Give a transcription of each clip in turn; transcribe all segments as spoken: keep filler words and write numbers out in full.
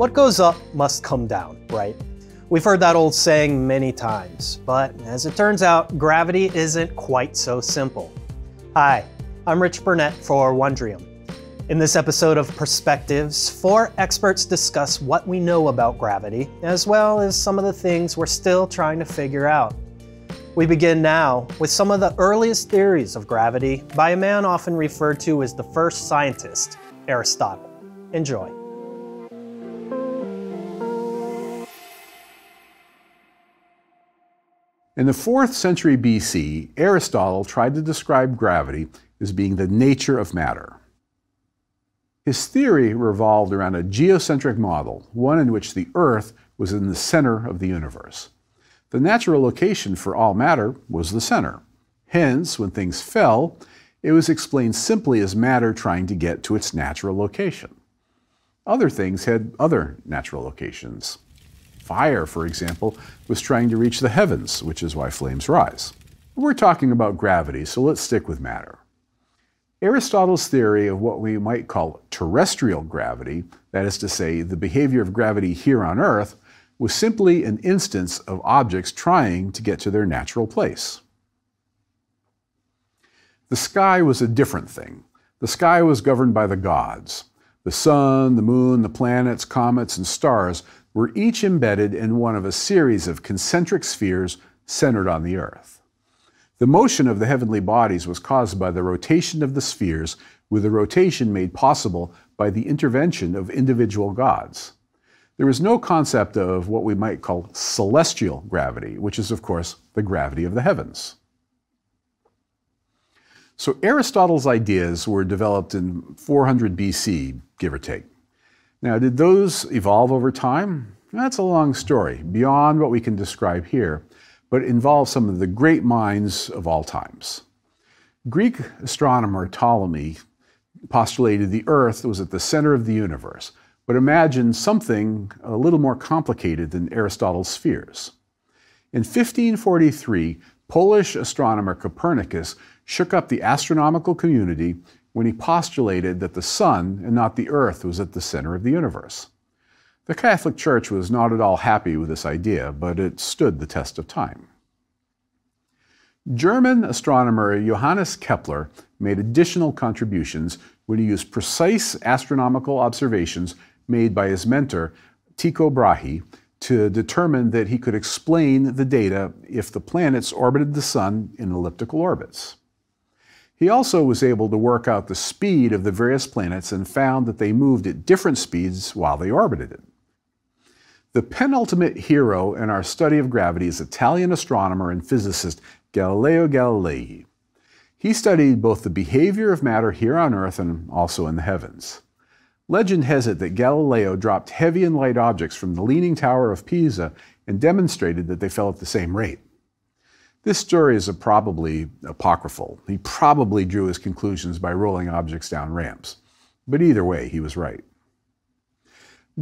What goes up must come down, right? We've heard that old saying many times, but as it turns out, gravity isn't quite so simple. Hi, I'm Rich Bernett for Wondrium. In this episode of Perspectives, four experts discuss what we know about gravity, as well as some of the things we're still trying to figure out. We begin now with some of the earliest theories of gravity by a man often referred to as the first scientist, Aristotle. Enjoy. In the fourth century B C, Aristotle tried to describe gravity as being the nature of matter. His theory revolved around a geocentric model, one in which the Earth was in the center of the universe. The natural location for all matter was the center. Hence, when things fell, it was explained simply as matter trying to get to its natural location. Other things had other natural locations. Fire, for example, was trying to reach the heavens, which is why flames rise. We're talking about gravity, so let's stick with matter. Aristotle's theory of what we might call terrestrial gravity, that is to say, the behavior of gravity here on Earth, was simply an instance of objects trying to get to their natural place. The sky was a different thing. The sky was governed by the gods. The sun, the moon, the planets, comets, and stars were each embedded in one of a series of concentric spheres centered on the Earth. The motion of the heavenly bodies was caused by the rotation of the spheres, with the rotation made possible by the intervention of individual gods. There was no concept of what we might call celestial gravity, which is, of course, the gravity of the heavens. So Aristotle's ideas were developed in four hundred B C, give or take. Now, did those evolve over time? That's a long story, beyond what we can describe here, but it involves some of the great minds of all times. Greek astronomer Ptolemy postulated the Earth was at the center of the universe, but imagined something a little more complicated than Aristotle's spheres. In fifteen forty-three, Polish astronomer Copernicus shook up the astronomical community when he postulated that the Sun and not the Earth was at the center of the universe. The Catholic Church was not at all happy with this idea, but it stood the test of time. German astronomer Johannes Kepler made additional contributions when he used precise astronomical observations made by his mentor, Tycho Brahe, to determine that he could explain the data if the planets orbited the Sun in elliptical orbits. He also was able to work out the speed of the various planets and found that they moved at different speeds while they orbited it. The penultimate hero in our study of gravity is Italian astronomer and physicist Galileo Galilei. He studied both the behavior of matter here on Earth and also in the heavens. Legend has it that Galileo dropped heavy and light objects from the Leaning Tower of Pisa and demonstrated that they fell at the same rate. This story is probably apocryphal. He probably drew his conclusions by rolling objects down ramps. But either way, he was right.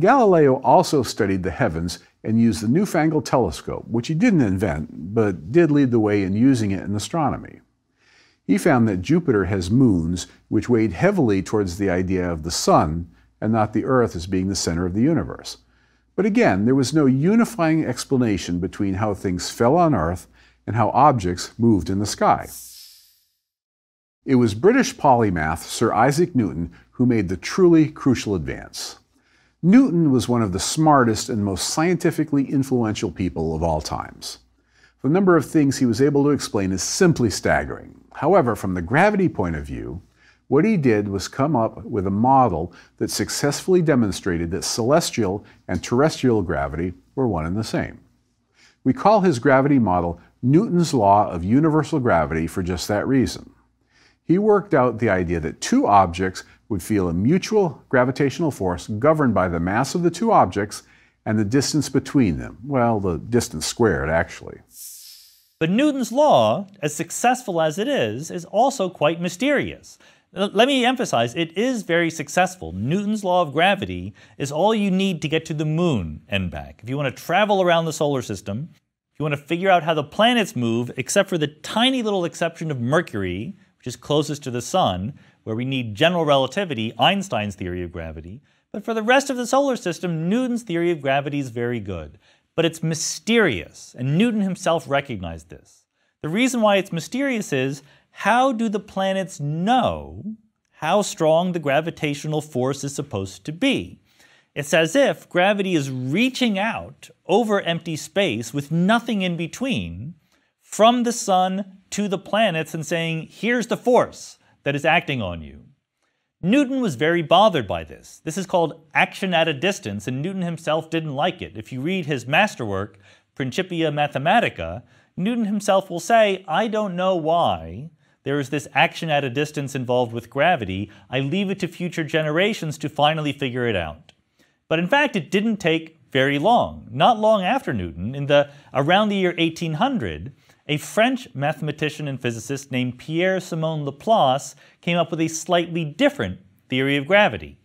Galileo also studied the heavens and used the newfangled telescope, which he didn't invent, but did lead the way in using it in astronomy. He found that Jupiter has moons, which weighed heavily towards the idea of the Sun and not the Earth as being the center of the universe. But again, there was no unifying explanation between how things fell on Earth and how objects moved in the sky. It was British polymath Sir Isaac Newton who made the truly crucial advance. Newton was one of the smartest and most scientifically influential people of all times. The number of things he was able to explain is simply staggering. However, from the gravity point of view, what he did was come up with a model that successfully demonstrated that celestial and terrestrial gravity were one and the same. We call his gravity model Newton's law of universal gravity for just that reason. He worked out the idea that two objects would feel a mutual gravitational force governed by the mass of the two objects and the distance between them. Well, the distance squared, actually. But Newton's law, as successful as it is, is also quite mysterious. Let me emphasize, it is very successful. Newton's law of gravity is all you need to get to the moon and back. If you want to travel around the solar system, if you want to figure out how the planets move, except for the tiny little exception of Mercury, which is closest to the Sun, where we need general relativity, Einstein's theory of gravity. But for the rest of the solar system, Newton's theory of gravity is very good. But it's mysterious, and Newton himself recognized this. The reason why it's mysterious is, how do the planets know how strong the gravitational force is supposed to be? It's as if gravity is reaching out over empty space with nothing in between from the sun to the planets and saying, here's the force that is acting on you. Newton was very bothered by this. This is called action at a distance, and Newton himself didn't like it. If you read his masterwork, Principia Mathematica, Newton himself will say, I don't know why there is this action at a distance involved with gravity. I leave it to future generations to finally figure it out. But in fact, it didn't take very long. Not long after Newton, in the, around the year eighteen hundred, a French mathematician and physicist named Pierre-Simon Laplace came up with a slightly different theory of gravity.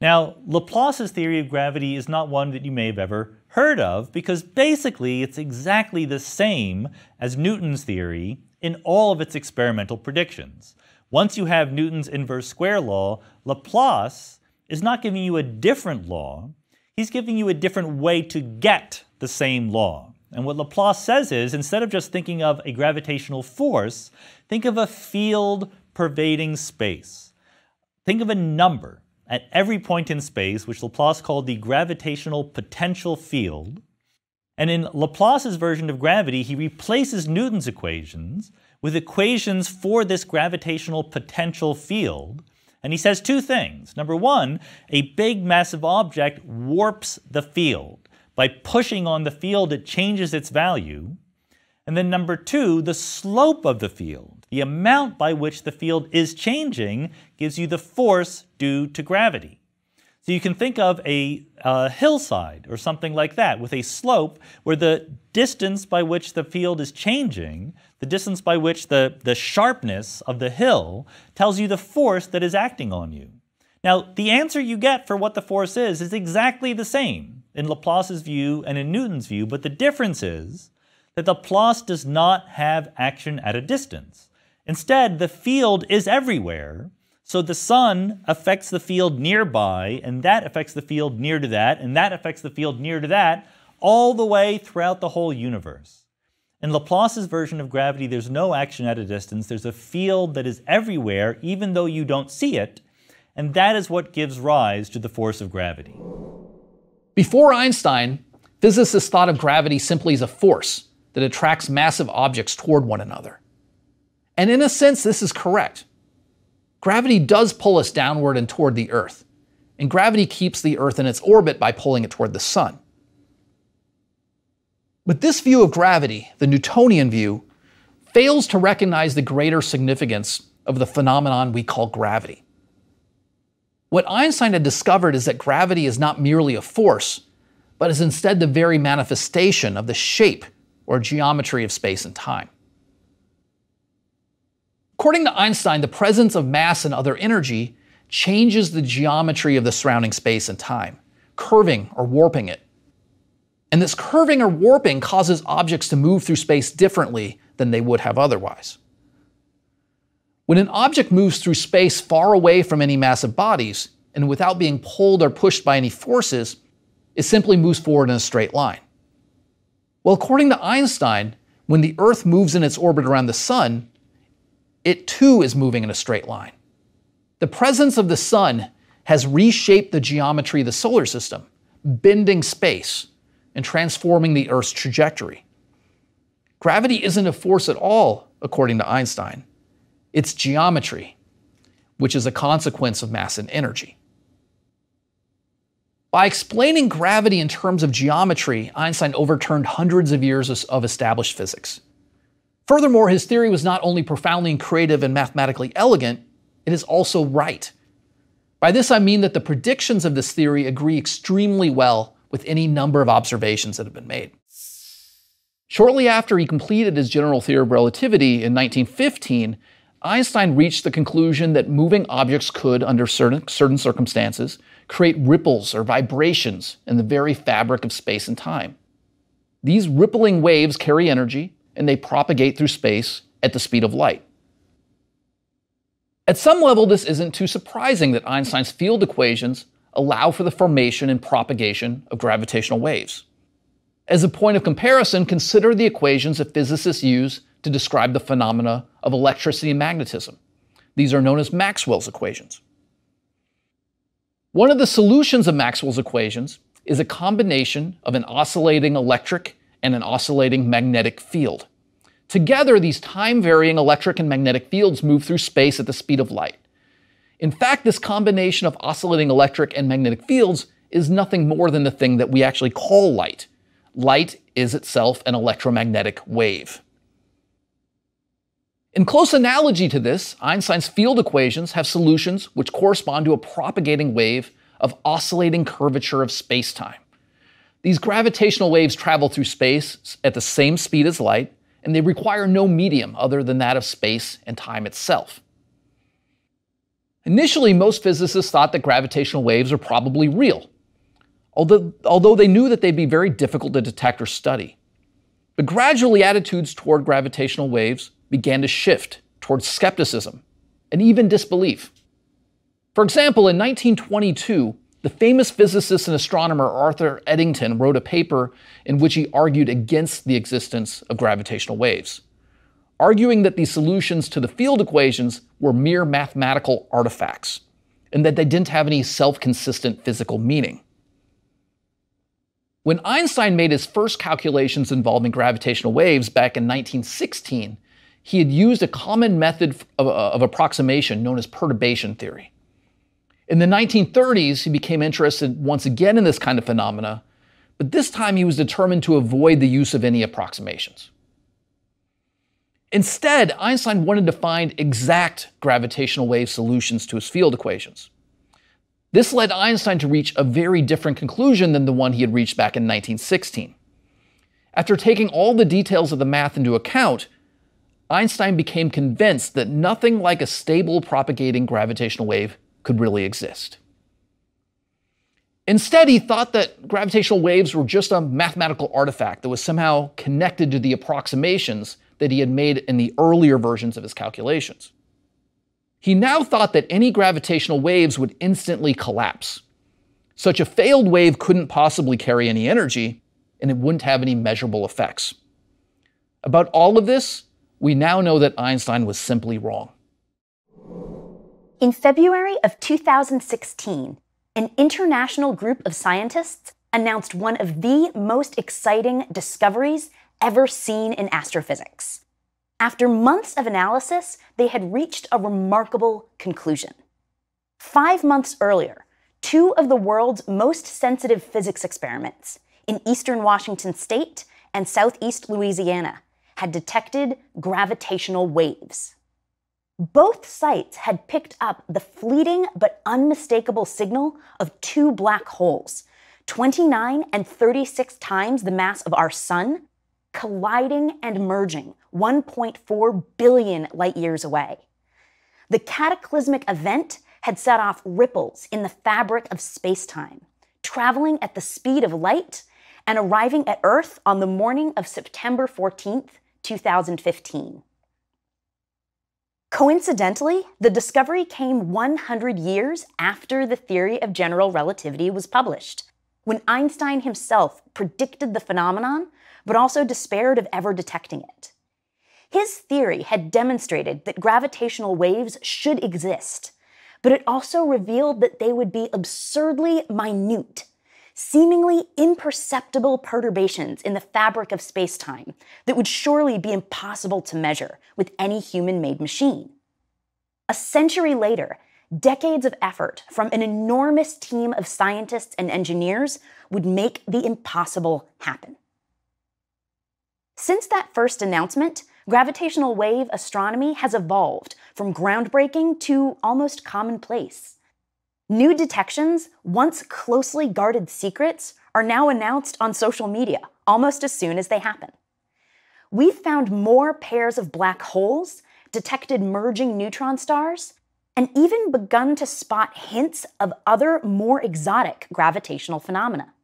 Now, Laplace's theory of gravity is not one that you may have ever heard of, because basically it's exactly the same as Newton's theory in all of its experimental predictions. Once you have Newton's inverse square law, Laplace is not giving you a different law, he's giving you a different way to get the same law. And what Laplace says is, instead of just thinking of a gravitational force, think of a field pervading space. Think of a number at every point in space, which Laplace called the gravitational potential field. And in Laplace's version of gravity, he replaces Newton's equations with equations for this gravitational potential field. And he says two things. Number one, a big massive object warps the field. By pushing on the field, it changes its value. And then number two, the slope of the field, the amount by which the field is changing, gives you the force due to gravity. So you can think of a uh, hillside or something like that with a slope where the distance by which the field is changing, the distance by which the, the sharpness of the hill tells you the force that is acting on you. Now, the answer you get for what the force is is exactly the same in Laplace's view and in Newton's view, but the difference is that Laplace does not have action at a distance. Instead, the field is everywhere, so the sun affects the field nearby, and that affects the field near to that, and that affects the field near to that, all the way throughout the whole universe. In Laplace's version of gravity, there's no action at a distance, there's a field that is everywhere, even though you don't see it, and that is what gives rise to the force of gravity. Before Einstein, physicists thought of gravity simply as a force that attracts massive objects toward one another. And in a sense, this is correct. Gravity does pull us downward and toward the Earth, and gravity keeps the Earth in its orbit by pulling it toward the Sun. But this view of gravity, the Newtonian view, fails to recognize the greater significance of the phenomenon we call gravity. What Einstein had discovered is that gravity is not merely a force, but is instead the very manifestation of the shape or geometry of space and time. According to Einstein, the presence of mass and other energy changes the geometry of the surrounding space and time, curving or warping it. And this curving or warping causes objects to move through space differently than they would have otherwise. When an object moves through space far away from any massive bodies, and without being pulled or pushed by any forces, it simply moves forward in a straight line. Well, according to Einstein, when the Earth moves in its orbit around the Sun, it too is moving in a straight line. The presence of the Sun has reshaped the geometry of the solar system, bending space and transforming the Earth's trajectory. Gravity isn't a force at all, according to Einstein. It's geometry, which is a consequence of mass and energy. By explaining gravity in terms of geometry, Einstein overturned hundreds of years of established physics. Furthermore, his theory was not only profoundly creative and mathematically elegant, it is also right. By this I mean that the predictions of this theory agree extremely well with any number of observations that have been made. Shortly after he completed his general theory of relativity in nineteen fifteen, Einstein reached the conclusion that moving objects could, under certain, certain circumstances, create ripples or vibrations in the very fabric of space and time. These rippling waves carry energy, and they propagate through space at the speed of light. At some level, this isn't too surprising that Einstein's field equations allow for the formation and propagation of gravitational waves. As a point of comparison, consider the equations that physicists use to describe the phenomena of electricity and magnetism. These are known as Maxwell's equations. One of the solutions of Maxwell's equations is a combination of an oscillating electric and an oscillating magnetic field. Together, these time-varying electric and magnetic fields move through space at the speed of light. In fact, this combination of oscillating electric and magnetic fields is nothing more than the thing that we actually call light. Light is itself an electromagnetic wave. In close analogy to this, Einstein's field equations have solutions which correspond to a propagating wave of oscillating curvature of space-time. These gravitational waves travel through space at the same speed as light, and they require no medium other than that of space and time itself. Initially, most physicists thought that gravitational waves are probably real, although, although they knew that they'd be very difficult to detect or study. But gradually, attitudes toward gravitational waves began to shift towards skepticism and even disbelief. For example, in nineteen twenty-two, the famous physicist and astronomer Arthur Eddington wrote a paper in which he argued against the existence of gravitational waves, arguing that these solutions to the field equations were mere mathematical artifacts and that they didn't have any self-consistent physical meaning. When Einstein made his first calculations involving gravitational waves back in nineteen sixteen, he had used a common method of, of approximation known as perturbation theory. In the nineteen thirties, he became interested once again in this kind of phenomena, but this time he was determined to avoid the use of any approximations. Instead, Einstein wanted to find exact gravitational wave solutions to his field equations. This led Einstein to reach a very different conclusion than the one he had reached back in nineteen sixteen. After taking all the details of the math into account, Einstein became convinced that nothing like a stable propagating gravitational wave could really exist. Instead, he thought that gravitational waves were just a mathematical artifact that was somehow connected to the approximations that he had made in the earlier versions of his calculations. He now thought that any gravitational waves would instantly collapse. Such a failed wave couldn't possibly carry any energy, and it wouldn't have any measurable effects. About all of this, we now know that Einstein was simply wrong. In February of two thousand sixteen, an international group of scientists announced one of the most exciting discoveries ever seen in astrophysics. After months of analysis, they had reached a remarkable conclusion. Five months earlier, two of the world's most sensitive physics experiments in eastern Washington state and southeast Louisiana had detected gravitational waves. Both sites had picked up the fleeting but unmistakable signal of two black holes, twenty-nine and thirty-six times the mass of our sun, colliding and merging one point four billion light years away. The cataclysmic event had set off ripples in the fabric of space-time, traveling at the speed of light and arriving at Earth on the morning of September fourteenth, two thousand fifteen. Coincidentally, the discovery came one hundred years after the theory of general relativity was published, when Einstein himself predicted the phenomenon, but also despaired of ever detecting it. His theory had demonstrated that gravitational waves should exist, but it also revealed that they would be absurdly minute, seemingly imperceptible perturbations in the fabric of space-time that would surely be impossible to measure with any human-made machine. A century later, decades of effort from an enormous team of scientists and engineers would make the impossible happen. Since that first announcement, gravitational wave astronomy has evolved from groundbreaking to almost commonplace. New detections, once closely guarded secrets, are now announced on social media almost as soon as they happen. We've found more pairs of black holes, detected merging neutron stars, and even begun to spot hints of other more exotic gravitational phenomena.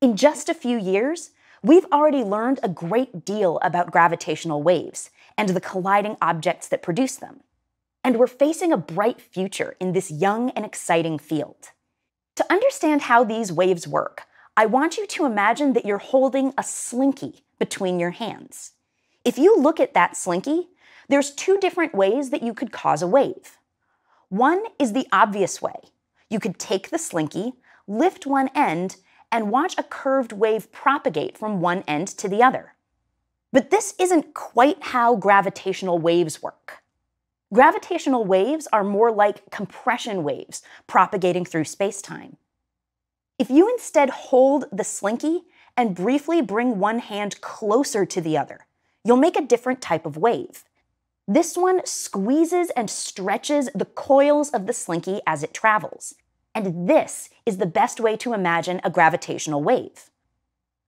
In just a few years, we've already learned a great deal about gravitational waves and the colliding objects that produce them. And we're facing a bright future in this young and exciting field. To understand how these waves work, I want you to imagine that you're holding a slinky between your hands. If you look at that slinky, there's two different ways that you could cause a wave. One is the obvious way. You could take the slinky, lift one end, and watch a curved wave propagate from one end to the other. But this isn't quite how gravitational waves work. Gravitational waves are more like compression waves propagating through space-time. If you instead hold the slinky and briefly bring one hand closer to the other, you'll make a different type of wave. This one squeezes and stretches the coils of the slinky as it travels, and this is the best way to imagine a gravitational wave.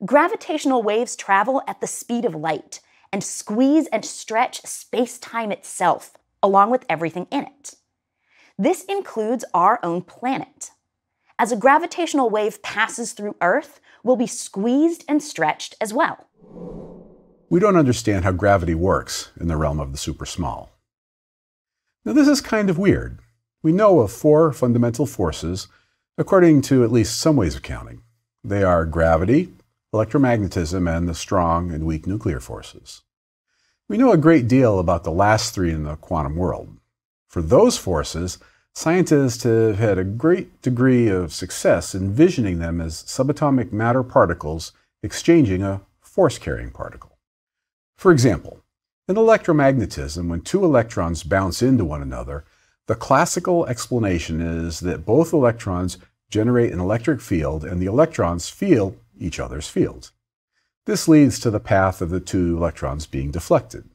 Gravitational waves travel at the speed of light and squeeze and stretch space-time itself, along with everything in it. This includes our own planet. As a gravitational wave passes through Earth, we'll be squeezed and stretched as well. We don't understand how gravity works in the realm of the super small. Now, this is kind of weird. We know of four fundamental forces, according to at least some ways of counting. They are gravity, electromagnetism, and the strong and weak nuclear forces. We know a great deal about the last three in the quantum world. For those forces, scientists have had a great degree of success envisioning them as subatomic matter particles exchanging a force-carrying particle. For example, in electromagnetism, when two electrons bounce into one another, the classical explanation is that both electrons generate an electric field and the electrons feel each other's fields. This leads to the path of the two electrons being deflected.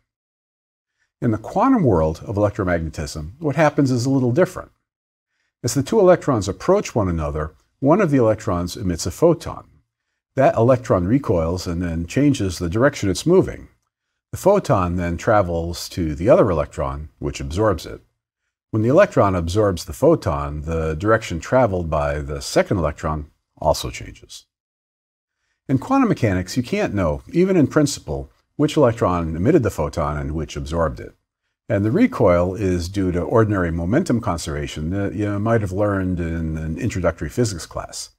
In the quantum world of electromagnetism, what happens is a little different. As the two electrons approach one another, one of the electrons emits a photon. That electron recoils and then changes the direction it's moving. The photon then travels to the other electron, which absorbs it. When the electron absorbs the photon, the direction traveled by the second electron also changes. In quantum mechanics, you can't know, even in principle, which electron emitted the photon and which absorbed it. And the recoil is due to ordinary momentum conservation that you might have learned in an introductory physics class.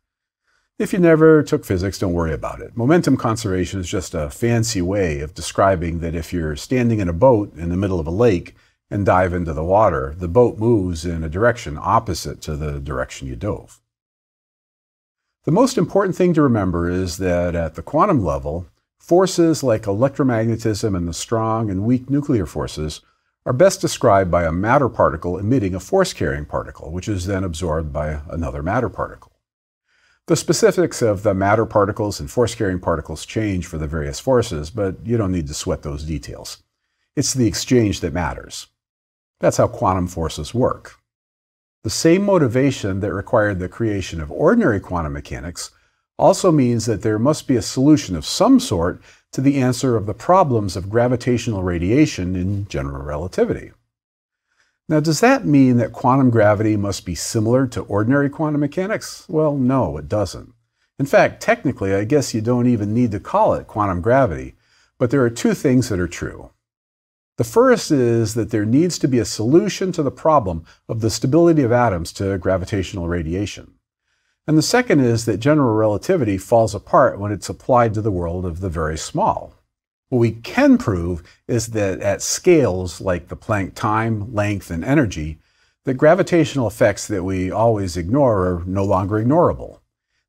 If you never took physics, don't worry about it. Momentum conservation is just a fancy way of describing that if you're standing in a boat in the middle of a lake and dive into the water, the boat moves in a direction opposite to the direction you dove. The most important thing to remember is that at the quantum level, forces like electromagnetism and the strong and weak nuclear forces are best described by a matter particle emitting a force-carrying particle, which is then absorbed by another matter particle. The specifics of the matter particles and force-carrying particles change for the various forces, but you don't need to sweat those details. It's the exchange that matters. That's how quantum forces work. The same motivation that required the creation of ordinary quantum mechanics also means that there must be a solution of some sort to the answer of the problems of gravitational radiation in general relativity. Now, does that mean that quantum gravity must be similar to ordinary quantum mechanics? Well, no, it doesn't. In fact, technically, I guess you don't even need to call it quantum gravity, but there are two things that are true. The first is that there needs to be a solution to the problem of the stability of atoms to gravitational radiation. And the second is that general relativity falls apart when it's applied to the world of the very small. What we can prove is that at scales like the Planck time, length, and energy, the gravitational effects that we always ignore are no longer ignorable.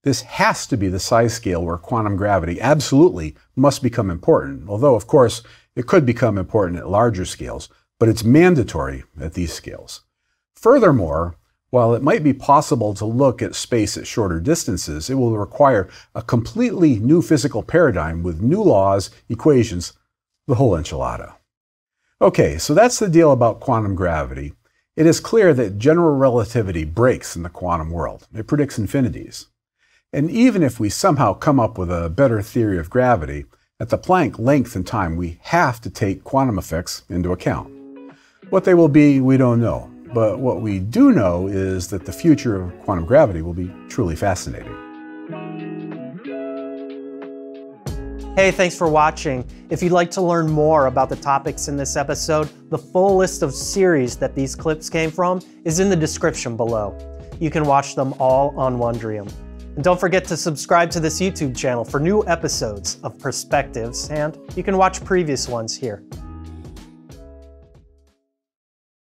This has to be the size scale where quantum gravity absolutely must become important, although, of course, it could become important at larger scales, but it's mandatory at these scales. Furthermore, while it might be possible to look at space at shorter distances, it will require a completely new physical paradigm with new laws, equations, the whole enchilada. Okay, so that's the deal about quantum gravity. It is clear that general relativity breaks in the quantum world. It predicts infinities. And even if we somehow come up with a better theory of gravity, at the Planck length and time, we have to take quantum effects into account. What they will be, we don't know. But what we do know is that the future of quantum gravity will be truly fascinating. Hey, thanks for watching. If you'd like to learn more about the topics in this episode, the full list of series that these clips came from is in the description below. You can watch them all on Wondrium. And don't forget to subscribe to this YouTube channel for new episodes of Perspectives, and you can watch previous ones here.